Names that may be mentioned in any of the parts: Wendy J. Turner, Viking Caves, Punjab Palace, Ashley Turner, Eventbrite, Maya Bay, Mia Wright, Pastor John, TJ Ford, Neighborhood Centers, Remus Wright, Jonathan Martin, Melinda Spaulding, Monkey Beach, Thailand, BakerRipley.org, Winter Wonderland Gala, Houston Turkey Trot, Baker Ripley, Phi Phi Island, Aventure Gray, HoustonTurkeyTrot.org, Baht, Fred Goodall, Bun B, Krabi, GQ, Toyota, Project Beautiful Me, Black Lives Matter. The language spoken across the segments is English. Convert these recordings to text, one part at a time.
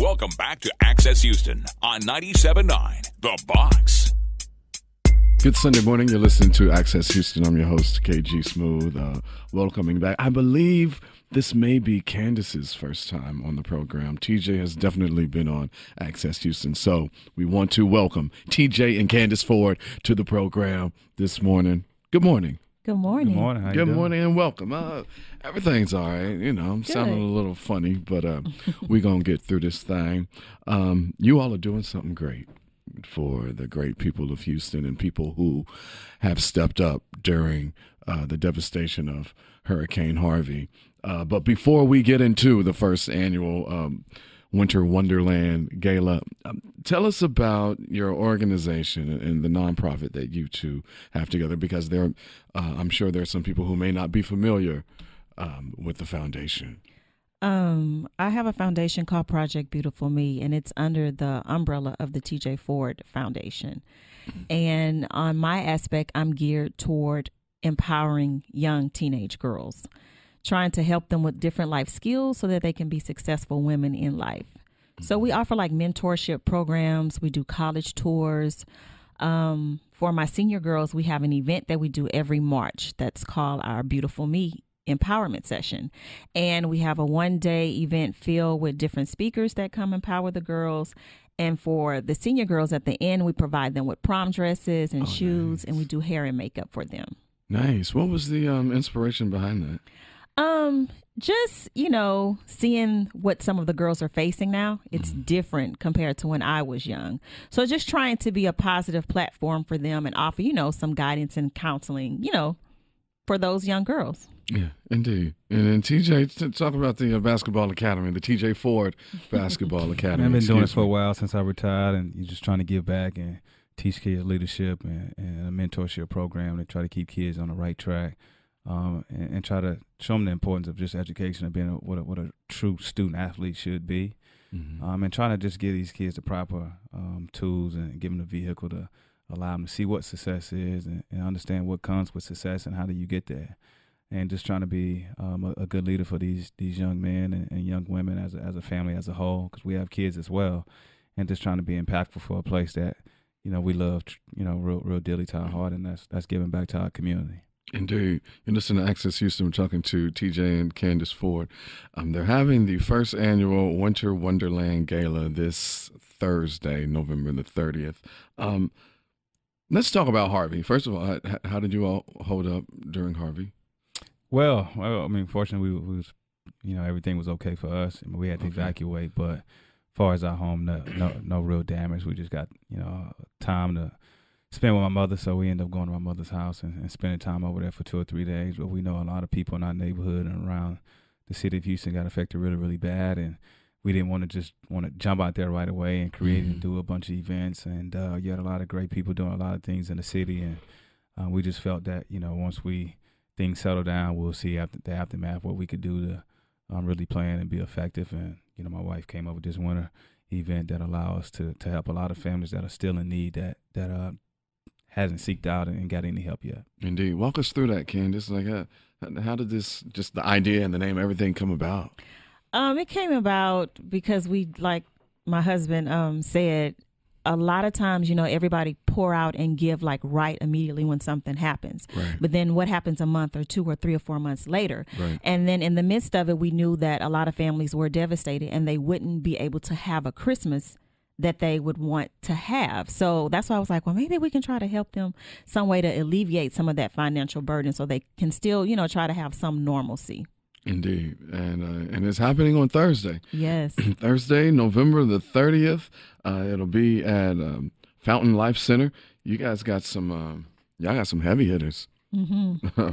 Welcome back to Access Houston on 97.9 The Box. Good Sunday morning. You're listening to Access Houston. I'm your host, KG Smooth. Welcoming back. I believe this may be Candace's first time on the program. TJ has definitely been on Access Houston. So we want to welcome TJ and Candace Ford to the program this morning. Good morning. Good morning. Good morning. Good morning and welcome. Everything's all right. You know, I'm sounding a little funny, but we're going to get through this thing. You all are doing something great for the great people of Houston and people who have stepped up during the devastation of Hurricane Harvey. But before we get into the first annual Winter Wonderland Gala, tell us about your organization and the nonprofit that you two have together, because there, I'm sure there are some people who may not be familiar with the foundation. I have a foundation called Project Beautiful Me, and it's under the umbrella of the TJ Ford Foundation. And on my aspect, I'm geared toward empowering young teenage girls, trying to help them with different life skills so that they can be successful women in life. So we offer like mentorship programs. We do college tours. For my senior girls, we have an event that we do every March that's called our Beautiful Me Empowerment Session, and we have a one-day event filled with different speakers that come empower the girls. And for the senior girls at the end, we provide them with prom dresses and shoes, and we do hair and makeup for them. Nice. What was the inspiration behind that? Just, you know, seeing what some of the girls are facing now, it's different compared to when I was young. So just trying to be a positive platform for them and offer, you know, some guidance and counseling, you know, for those young girls. Yeah, indeed. And then TJ, talk about the basketball academy, the TJ Ford Basketball Academy. I've been doing it for a while since I retired, and you're just trying to give back and teach kids leadership and a mentorship program to try to keep kids on the right track, and try to show them the importance of just education and being what a true student athlete should be, and trying to just give these kids the proper tools and give them the vehicle to allow them to see what success is and understand what comes with success and how do you get there. And just trying to be a good leader for these young men and young women as a family as a whole, because we have kids as well, and just trying to be impactful for a place that, you know, we love, you know, real dearly to our heart, and that's giving back to our community. Indeed. You're listening to Access Houston. We're talking to TJ and Candace Ford. They're having the first annual Winter Wonderland Gala this Thursday, November the 30th. Let's talk about Harvey. First of all, how did you all hold up during Harvey? Well, I mean, fortunately, we was, you know, everything was okay for us. I mean, we had to evacuate, but as far as our home, no real damage. We just got, you know, time to spend with my mother, so we ended up going to my mother's house and spending time over there for 2 or 3 days. But we know a lot of people in our neighborhood and around the city of Houston got affected really, really bad, and we didn't want to jump out there right away and create and do a bunch of events. And you had a lot of great people doing a lot of things in the city, and we just felt that, you know, once things settle down, we'll see after the aftermath what we could do to really plan and be effective. And, you know, my wife came up with this winter event that allowed us to help a lot of families that are still in need that hasn't seeked out and got any help yet. Indeed. Walk us through that, Candace. Like, how did this, just the idea and the name, everything come about? It came about because we, like my husband said, a lot of times, you know, everybody pour out and give like right immediately when something happens. Right. But then what happens a month or 2 or 3 or 4 months later? Right. And then in the midst of it, we knew that a lot of families were devastated and they wouldn't be able to have a Christmas that they would want to have. So that's why I was like, well, maybe we can try to help them some way to alleviate some of that financial burden so they can still, you know, try to have some normalcy. Indeed. And it's happening on Thursday. Yes. Thursday, November the 30th. It'll be at Fountain Life Center. You guys got some heavy hitters.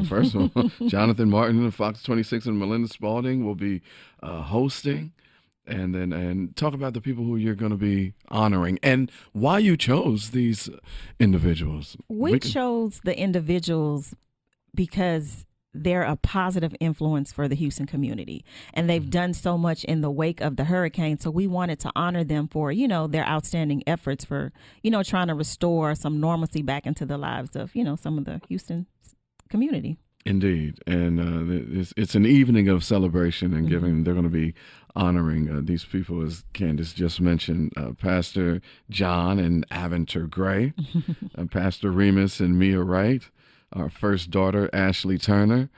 First of all, Jonathan Martin and Fox 26 and Melinda Spaulding will be hosting. And talk about the people who you're going to be honoring and why you chose these individuals. We chose the individuals because they're a positive influence for the Houston community, and they've done so much in the wake of the hurricane. So we wanted to honor them for, you know, their outstanding efforts for, you know, trying to restore some normalcy back into the lives of, you know, some of the Houston community. Indeed. And it's an evening of celebration and giving. Mm-hmm. They're going to be honoring these people, as Candace just mentioned, Pastor John and Aventure Gray, Pastor Remus and Mia Wright, our first daughter, Ashley Turner,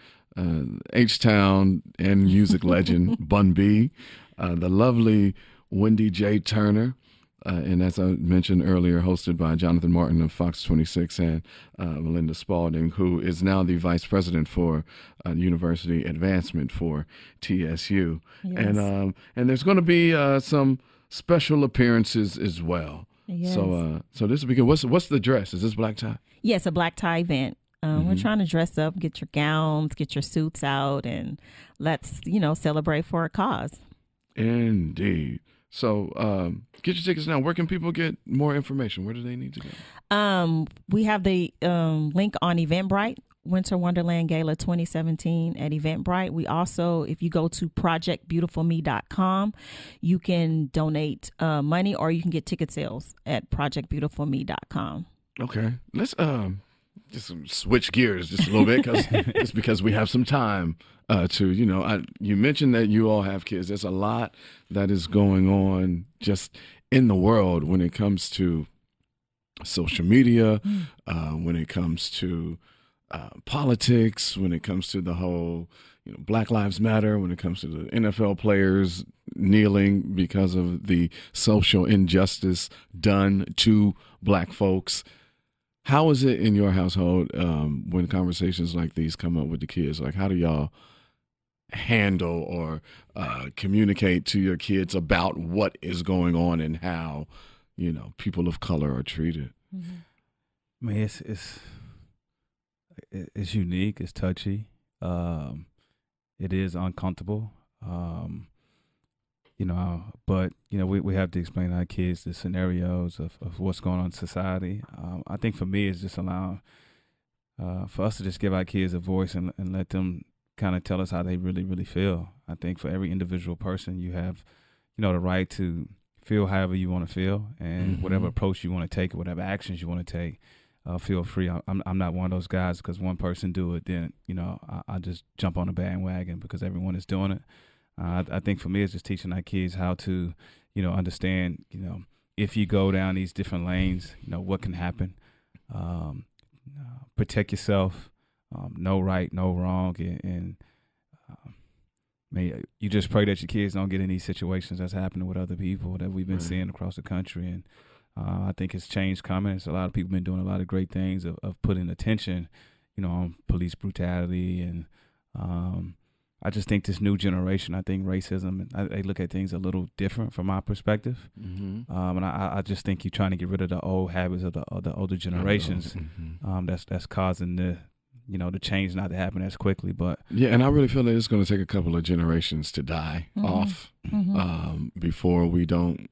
H-Town and music legend, Bun B, the lovely Wendy J. Turner, and as I mentioned earlier, hosted by Jonathan Martin of Fox 26 and Melinda Spaulding, who is now the vice president for university advancement for TSU. Yes. And there's going to be some special appearances as well. Yes. So this will be good. What's the dress? Is this black tie? Yes, a black tie event. We're trying to dress up, get your gowns, get your suits out, and let's, celebrate for a cause. Indeed. So get your tickets now. Where can people get more information? Where do they need to go? We have the link on Eventbrite, Winter Wonderland Gala 2017 at Eventbrite. We also, if you go to projectbeautifulme.com, you can donate money, or you can get ticket sales at projectbeautifulme.com. Okay. Let's just switch gears just a little bit, because it's because we have some time to, you mentioned that you all have kids. There's a lot that is going on just in the world when it comes to social media, when it comes to politics, when it comes to the whole, Black Lives Matter, when it comes to the NFL players kneeling because of the social injustice done to black folks. How is it in your household when conversations like these come up with the kids? Like, how do y'all handle or communicate to your kids about what is going on and how, people of color are treated? Mm-hmm. I mean, it's unique. It's touchy. It is uncomfortable. But, we have to explain to our kids the scenarios of what's going on in society. I think for me, it's just allowing for us to just give our kids a voice and let them kind of tell us how they really, really feel. I think for every individual person, you have, the right to feel however you want to feel, and mm-hmm. whatever approach you want to take, whatever actions you want to take, feel free. I'm not one of those guys, because one person do it, then, I just jump on the bandwagon because everyone is doing it. I think for me, it's just teaching our kids how to, understand, if you go down these different lanes, what can happen. Protect yourself. No right, no wrong. And man, you just pray that your kids don't get in these situations that's happening with other people that we've been seeing across the country. And I think it's changed comments. A lot of people been doing a lot of great things of putting attention, on police brutality and, I just think this new generation, I think racism, they look at things a little different from my perspective. Mm-hmm. And I just think you're trying to get rid of the old habits of the older generations. Mm-hmm. That's causing the, the change not to happen as quickly. But yeah, and I really feel that it's going to take a couple of generations to die mm-hmm. off mm-hmm. Before we don't,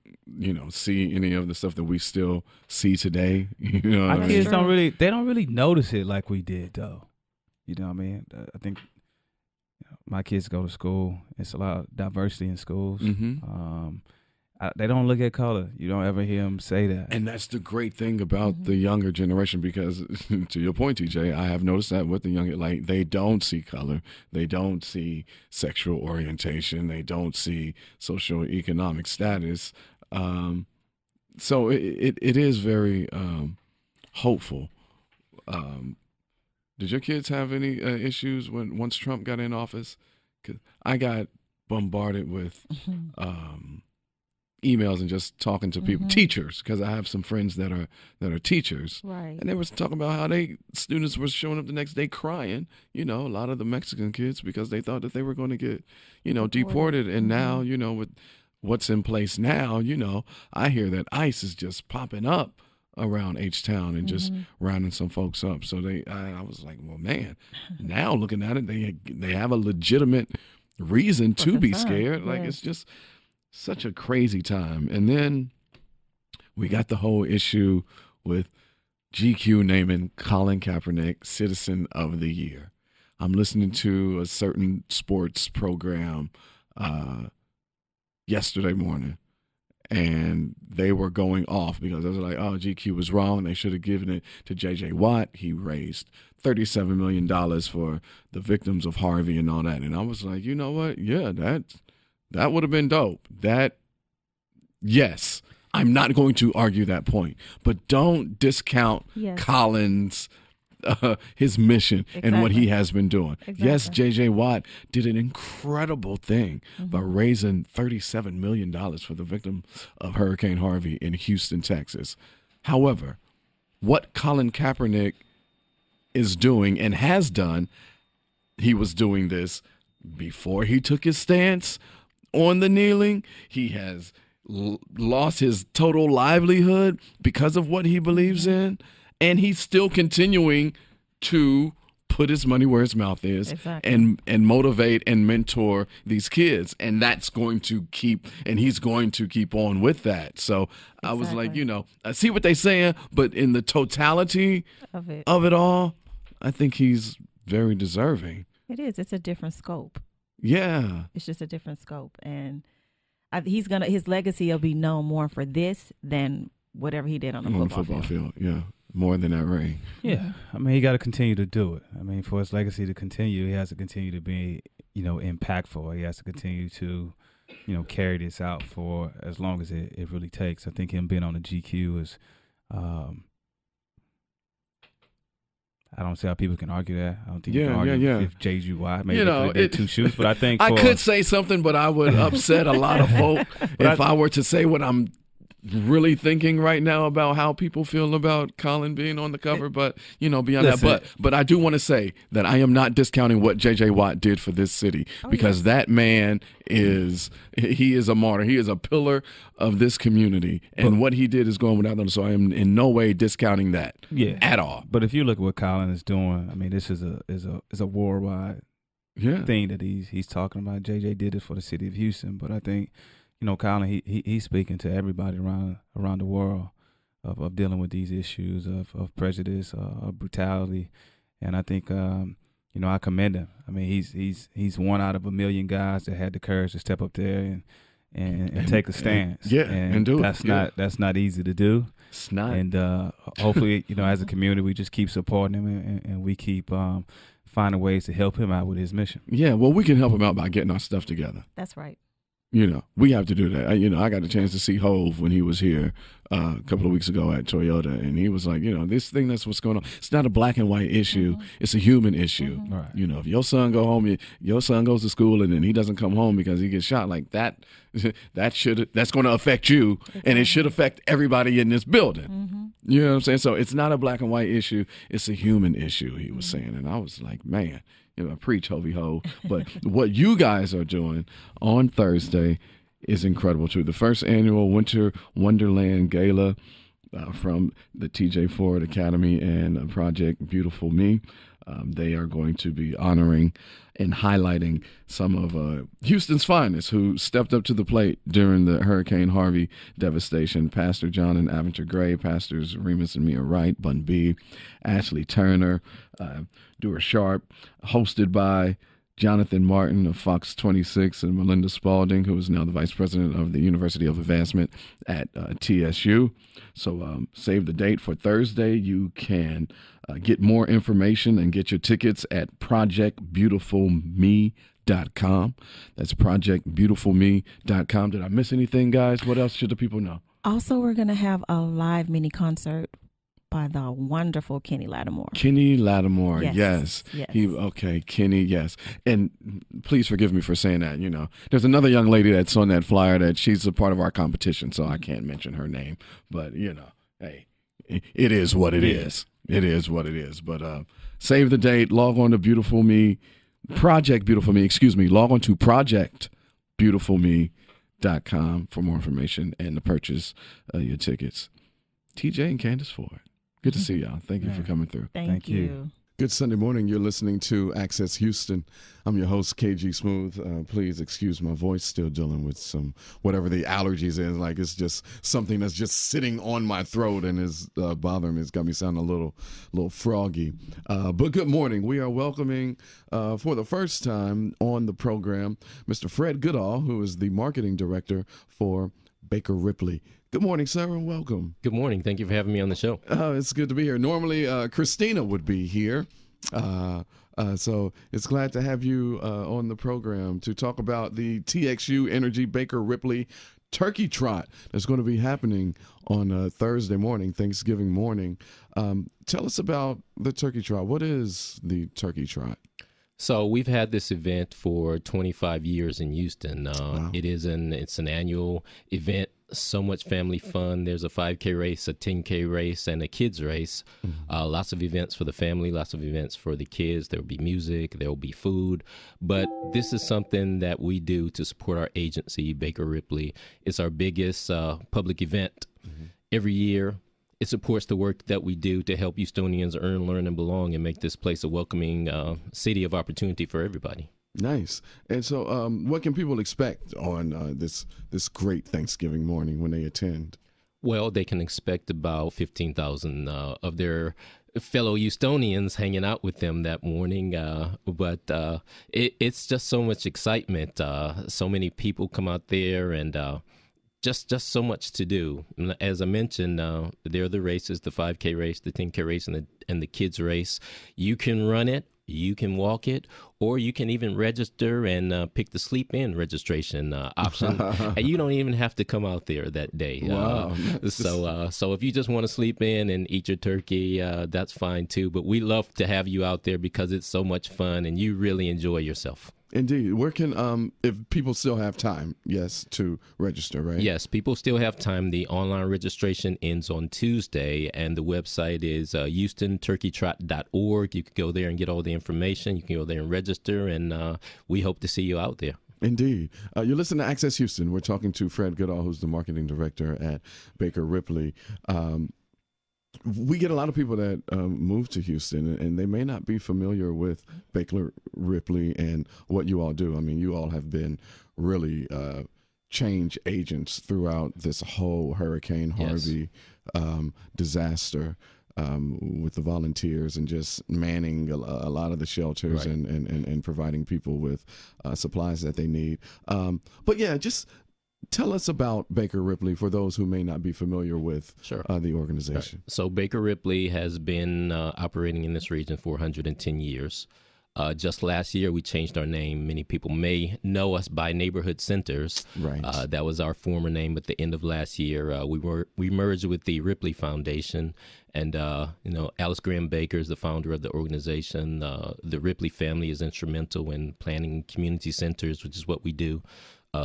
see any of the stuff that we still see today. Our kids don't really notice it like we did, though. You know what I mean? I think my kids go to school. It's a lot of diversity in schools. Mm-hmm. They don't look at color. You don't ever hear them say that. And that's the great thing about mm-hmm. the younger generation, because to your point, TJ, I have noticed that with the younger, they don't see color. They don't see sexual orientation. They don't see socioeconomic status. So it is very hopeful. Did your kids have any issues once Trump got in office? 'Cause I got bombarded with emails and just talking to people, teachers, because I have some friends that are teachers, right? And they were talking about how students were showing up the next day crying. A lot of the Mexican kids, because they thought that they were going to get, deported, and now with what's in place now, I hear that ICE is just popping up around H-Town and just rounding some folks up. So I was like, well, man, now looking at it, they have a legitimate reason to be scared. Like, yes. It's just such a crazy time. And then we got the whole issue with GQ naming Colin Kaepernick Citizen of the Year. I'm listening to a certain sports program yesterday morning, and they were going off because they were like, oh, GQ was wrong. They should have given it to JJ Watt. He raised $37 million for the victims of Harvey and all that. And I was like, you know what? Yeah, that would have been dope. Yes, I'm not going to argue that point. But don't discount Colin's his mission and what he has been doing. Yes, JJ Watt did an incredible thing by raising $37 million for the victim of Hurricane Harvey in Houston, Texas. However, what Colin Kaepernick is doing and has done, he was doing this before he took his stance on the kneeling. He has lost his total livelihood because of what he believes in. And he's still continuing to put his money where his mouth is and motivate and mentor these kids. And that's going to keep, and he's going to keep on with that. So I was like, you know, I see what they're saying, but in the totality of it all, I think he's very deserving. It is. It's a different scope. Yeah. It's just a different scope. And he's going to, his legacy will be known more for this than whatever he did on the football field. Yeah, more than that ring. Yeah, I mean, he got to continue to do it. I mean, for his legacy to continue, he has to continue to be, you know, impactful. He has to continue to, you know, carry this out for as long as it really takes. I think him being on the GQ is, I don't see how people can argue that. I don't think you can argue if JJ Watt made it to the two shoes. But I think I could say something, but I would upset a lot of folk if I were to say what I'm really thinking right now about how people feel about Colin being on the cover, but you know, beyond that. But I do want to say that I am not discounting what JJ Watt did for this city because that man is a martyr. He is a pillar of this community, and what he did is going without them. So I am in no way discounting that at all. But if you look at what Colin is doing, I mean, this is a worldwide thing that he's talking about. JJ did it for the city of Houston, but I think, you know, Colin, he's speaking to everybody around the world of dealing with these issues of prejudice, of brutality, and I think you know, I commend him. I mean, he's one out of a million guys that had the courage to step up there and take a stance. Yeah, and do that's it. That's not easy to do. It's not. And hopefully, you know, as a community, we just keep supporting him and we keep finding ways to help him out with his mission. Yeah, well, we can help him out by getting our stuff together. That's right. You know, we have to do that. You know, I got a chance to see Hove when he was here a couple of weeks ago at Toyota, and he was like, you know, this thing, that's what's going on. It's not a black and white issue. It's a human issue. Right. You know, if your son go home, your son goes to school, and then he doesn't come home because he gets shot, like that's going to affect you, and it should affect everybody in this building. You know what I'm saying? So it's not a black and white issue. It's a human issue, he was saying. And I was like, man. You know, I preach, Hovey Ho. But what you guys are doing on Thursday is incredible, too. The first annual Winter Wonderland Gala from the TJ Ford Academy and Project Beautiful Me. They are going to be honoring and highlighting some of Houston's finest who stepped up to the plate during the Hurricane Harvey devastation. Pastor John and Aventure Gray, Pastors Remus and Mia Wright, Bun B, Ashley Turner, Dewar Sharp, hosted by Jonathan Martin of Fox 26 and Melinda Spaulding, who is now the vice president of the University of Advancement at TSU. So save the date for Thursday. You can get more information and get your tickets at projectbeautifulme.com. That's projectbeautifulme.com. Did I miss anything, guys? What else should the people know? Also, we're going to have a live mini concert by the wonderful Kenny Lattimore. Kenny Lattimore, yes. Kenny, yes. And please forgive me for saying that, you know. There's another young lady that's on that flyer that she's a part of our competition, so I can't mention her name. But, you know, hey, it is what it is. It is what it is. But save the date. Log on to Log on to projectbeautifulme.com for more information and to purchase your tickets. TJ and Candace Ford. Good to see y'all. Thank you for coming through. Thank you. Good Sunday morning. You're listening to Access Houston. I'm your host, KG Smooth. Please excuse my voice. Still dealing with some whatever the allergies is. Like, it's just something that's just sitting on my throat and is bothering me. It's got me sounding a little froggy. But good morning. We are welcoming for the first time on the program Mr. Fred Goodall, who is the marketing director for Baker Ripley. Good morning, sir, and welcome. Good morning. Thank you for having me on the show. It's good to be here. Normally, Christina would be here. So it's glad to have you on the program to talk about the TXU Energy Baker Ripley Turkey Trot that's going to be happening on Thursday morning, Thanksgiving morning. Tell us about the Turkey Trot. What is the Turkey Trot? So we've had this event for 25 years in Houston. Wow. It's an annual event. So much family fun. There's a 5K race, a 10K race, and a kids race. Mm-hmm. Lots of events for the family, lots of events for the kids. There'll be music, there'll be food. But this is something that we do to support our agency, Baker Ripley. It's our biggest public event mm-hmm. every year. It supports the work that we do to help Houstonians earn, learn, and belong and make this place a welcoming city of opportunity for everybody. Nice. And so what can people expect on this great Thanksgiving morning when they attend? Well, they can expect about 15,000 of their fellow Houstonians hanging out with them that morning. But it's just so much excitement. So many people come out there and just so much to do. As I mentioned, there are the races, the 5K race, the 10K race, and the kids race. You can run it. You can walk it, or you can even register and pick the sleep-in registration option. And you don't even have to come out there that day. Wow. So if you just want to sleep in and eat your turkey, that's fine too. But we love to have you out there because it's so much fun and you really enjoy yourself. Indeed. Where can, if people still have time, yes, to register, right? Yes, people still have time. The online registration ends on Tuesday, and the website is HoustonTurkeyTrot.org. You can go there and get all the information. You can go there and register, and we hope to see you out there. Indeed. You're listening to Access Houston. We're talking to Fred Goodall, who's the marketing director at Baker Ripley. We get a lot of people that move to Houston, and they may not be familiar with Baker Ripley and what you all do. I mean, you all have been really change agents throughout this whole Hurricane Harvey yes. Disaster with the volunteers and just manning a lot of the shelters right. and providing people with supplies that they need. But, yeah, just – tell us about Baker Ripley for those who may not be familiar with sure. The organization. Right. So Baker Ripley has been operating in this region for 110 years. Just last year, we changed our name. Many people may know us by Neighborhood Centers. Right. That was our former name at the end of last year. We merged with the Ripley Foundation, and Alice Graham Baker is the founder of the organization. The Ripley family is instrumental in planning community centers, which is what we do.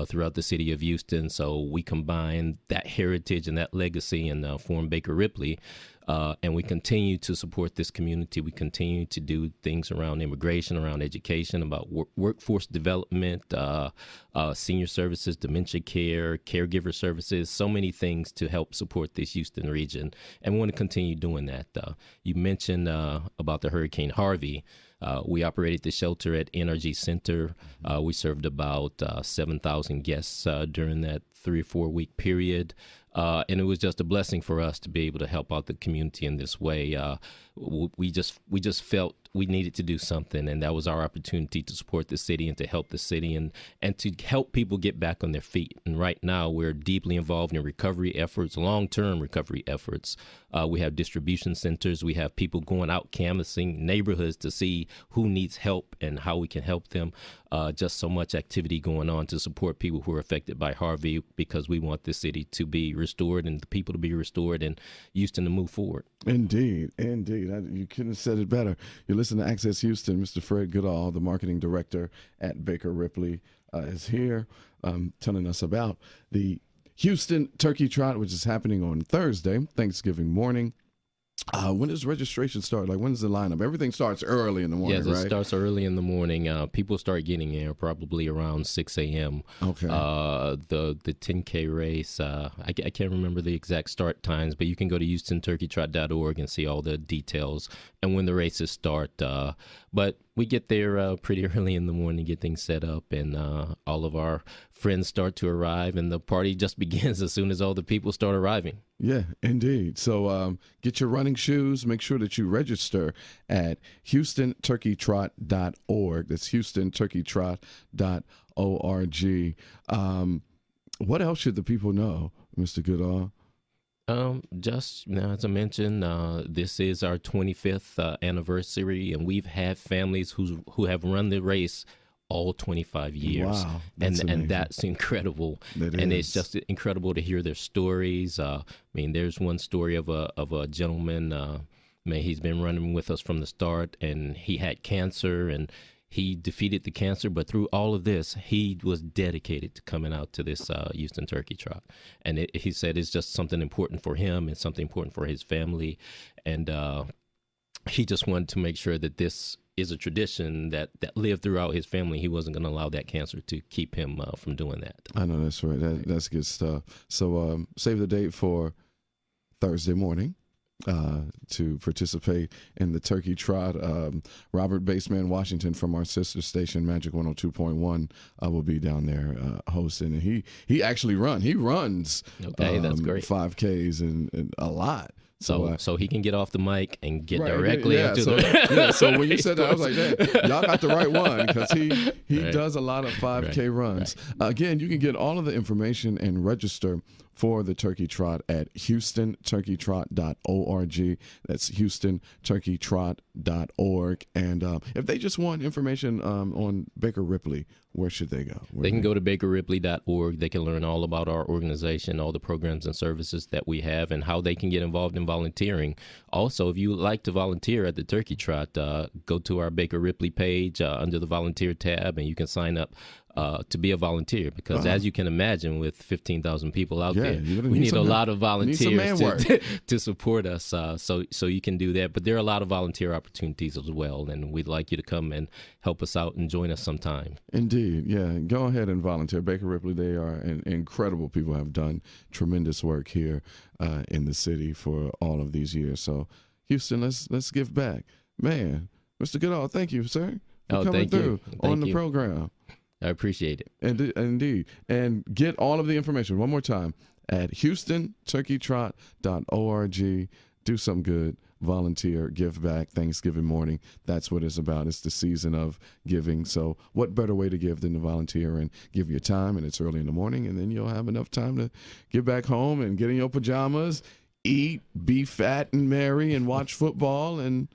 Throughout the city of Houston. So we combine that heritage and that legacy and form Baker Ripley. And we continue to support this community. We continue to do things around immigration, around education, about workforce development, senior services, dementia care, caregiver services, so many things to help support this Houston region. And we want to continue doing that. You mentioned about the Hurricane Harvey. We operated the shelter at Energy Center. We served about 7,000 guests during that 3 or 4 week period. And it was just a blessing for us to be able to help out the community in this way. We just felt we needed to do something, and that was our opportunity to support the city and to help the city and to help people get back on their feet. And right now we're deeply involved in recovery efforts, long-term recovery efforts. We have distribution centers. We have people going out canvassing neighborhoods to see who needs help and how we can help them. Just so much activity going on to support people who are affected by Harvey because we want this city to be restored and the people to be restored and Houston to move forward. Indeed, indeed. You couldn't have said it better. You're listening to Access Houston. Mr. Fred Goodall, the marketing director at Baker Ripley, is here telling us about the Houston Turkey Trot, which is happening on Thursday, Thanksgiving morning. When does registration start? Like, when does the lineup? Everything starts early in the morning, right? Yes, it starts early in the morning. People start getting there probably around 6 a.m. Okay. The 10K race, I can't remember the exact start times, but you can go to HoustonTurkeyTrot.org and see all the details and when the races start. But we get there pretty early in the morning, get things set up, and all of our friends start to arrive, and the party just begins as soon as all the people start arriving. Yeah, indeed. So get your running shoes. Make sure that you register at HoustonTurkeyTrot.org. That's HoustonTurkeyTrot.org. What else should the people know Mr. Goodall? Just now, as I mentioned, this is our 25th anniversary, and we've had families who have run the race all 25 years. Wow, and that's incredible. It's just incredible to hear their stories. I mean, there's one story of a gentleman, man, he's been running with us from the start, and he had cancer, and he defeated the cancer, but through all of this, he was dedicated to coming out to this Houston Turkey Trot. And he said it's just something important for him and something important for his family. And he just wanted to make sure that this is a tradition that lived throughout his family. He wasn't going to allow that cancer to keep him from doing that. I know, that's right. That's good stuff. So save the date for Thursday morning. To participate in the Turkey Trot. Robert Baseman Washington from our sister station Magic 102.1 will be down there hosting, and he actually runs that's great 5Ks and a lot. So he can get off the mic and get directly into the. Yeah, so when you said that, I was like, hey, y'all got the right one, because he does a lot of 5K runs. Right. Again, you can get all of the information and register for the Turkey Trot at HoustonTurkeyTrot.org. That's HoustonTurkeyTrot.org. And if they just want information on Baker Ripley, where should they go? They can go to BakerRipley.org. They can learn all about our organization, all the programs and services that we have, and how they can get involved in volunteering. Also, if you would like to volunteer at the Turkey Trot, go to our Baker Ripley page under the Volunteer tab, and you can sign up to be a volunteer, because as you can imagine, with 15,000 people out there, we need a lot of volunteers to support us. So you can do that. But there are a lot of volunteer opportunities as well, and we'd like you to come and help us out and join us sometime. Indeed. Yeah. Go ahead and volunteer. Baker Ripley, they are incredible people, have done tremendous work here in the city for all of these years. So, Houston, let's give back. Man, Mr. Goodall, thank you, sir, for coming through on the program. I appreciate it. Indeed. And get all of the information one more time at HoustonTurkeyTrot.org. Do some good. Volunteer. Give back. Thanksgiving morning. That's what it's about. It's the season of giving. So what better way to give than to volunteer and give your time? And it's early in the morning, and then you'll have enough time to get back home and get in your pajamas, eat, be fat and merry, and watch football and,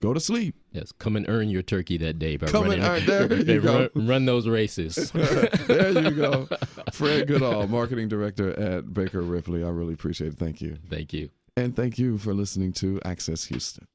go to sleep. Yes, come and earn your turkey that day by run those races. There you go. Fred Goodall, Marketing Director at Baker Ripley. I really appreciate it. Thank you. Thank you. And thank you for listening to Access Houston.